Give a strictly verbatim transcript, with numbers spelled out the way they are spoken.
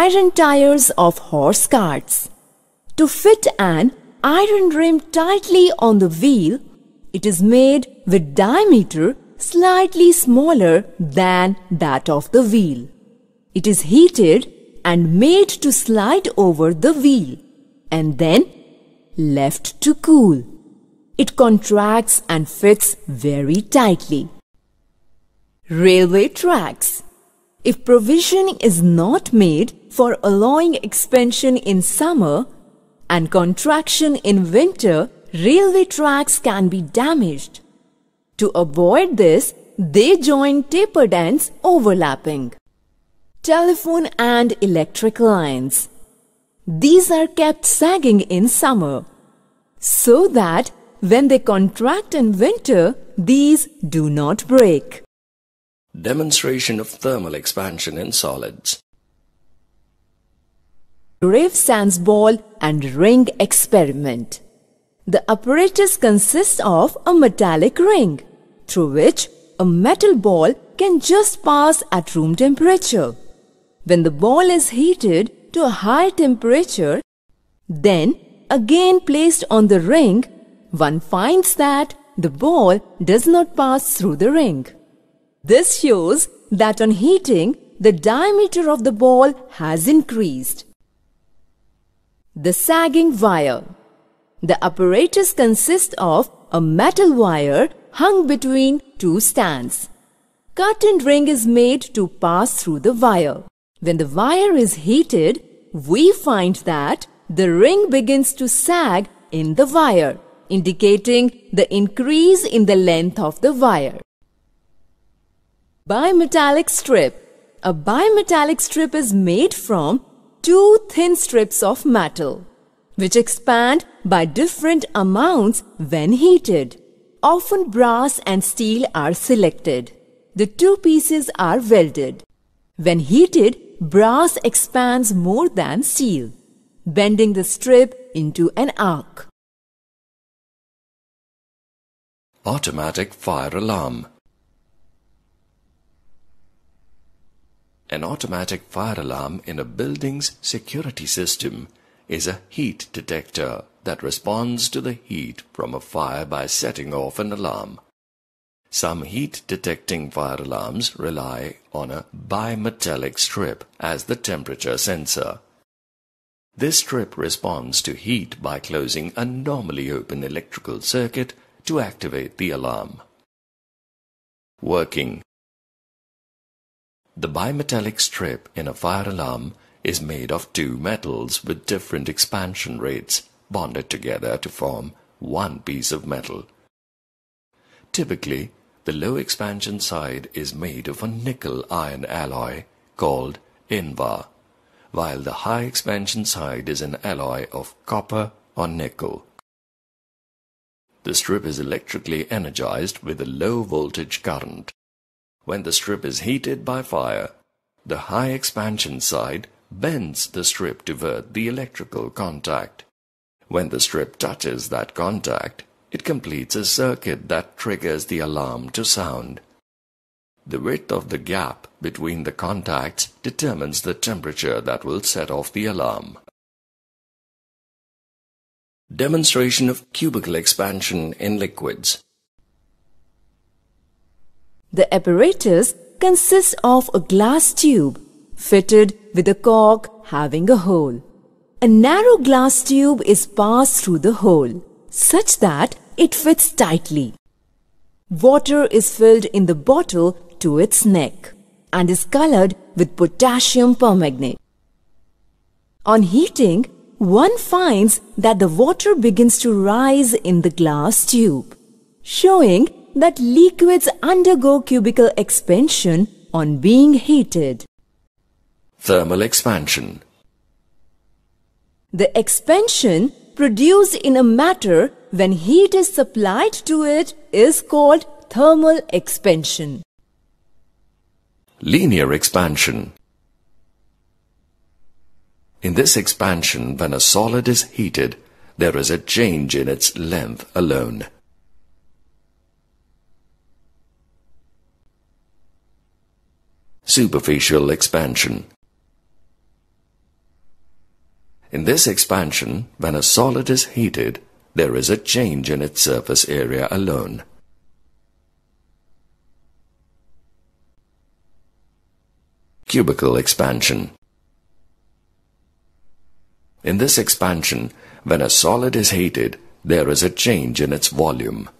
iron tires of horse carts. To fit an iron rim tightly on the wheel, it is made with diameter slightly smaller than that of the wheel. It is heated and made to slide over the wheel and then left to cool. It contracts and fits very tightly. Railway tracks. If provision is not made for allowing expansion in summer and contraction in winter, railway tracks can be damaged. To avoid this, they join tapered ends overlapping. Telephone and electric lines. These are kept sagging in summer, so that when they contract in winter, these do not break. Demonstration of thermal expansion in solids. Gravesand's ball and ring experiment. The apparatus consists of a metallic ring, through which a metal ball can just pass at room temperature. When the ball is heated to a high temperature, then again placed on the ring, one finds that the ball does not pass through the ring. This shows that on heating, the diameter of the ball has increased. The sagging wire. The apparatus consists of a metal wire hung between two stands. Cut and ring is made to pass through the wire. When the wire is heated, we find that the ring begins to sag in the wire, indicating the increase in the length of the wire. Bimetallic strip. A bimetallic strip is made from two thin strips of metal, which expand by different amounts when heated. Often brass and steel are selected. The two pieces are welded. When heated, brass expands more than steel, bending the strip into an arc. Automatic fire alarm. An automatic fire alarm in a building's security system is a heat detector that responds to the heat from a fire by setting off an alarm. Some heat-detecting fire alarms rely on a bimetallic strip as the temperature sensor. This strip responds to heat by closing a normally open electrical circuit to activate the alarm. Working. The bimetallic strip in a fire alarm is made of two metals with different expansion rates bonded together to form one piece of metal. Typically, the low expansion side is made of a nickel iron alloy called Invar, while the high expansion side is an alloy of copper or nickel. The strip is electrically energized with a low voltage current. When the strip is heated by fire, the high expansion side bends the strip to avert the electrical contact. When the strip touches that contact, it completes a circuit that triggers the alarm to sound. The width of the gap between the contacts determines the temperature that will set off the alarm. Demonstration of cubical expansion in liquids. The apparatus consists of a glass tube fitted with a cork having a hole. A narrow glass tube is passed through the hole such that it fits tightly. Water is filled in the bottle to its neck and is colored with potassium permanganate. On heating, one finds that the water begins to rise in the glass tube, showing that liquids undergo cubical expansion on being heated. Thermal expansion. The expansion produced in a matter when heat is supplied to it is called thermal expansion. Linear expansion. In this expansion, when a solid is heated, there is a change in its length alone. Superficial expansion. In this expansion, when a solid is heated, there is a change in its surface area alone. Cubical expansion. In this expansion, when a solid is heated, there is a change in its volume.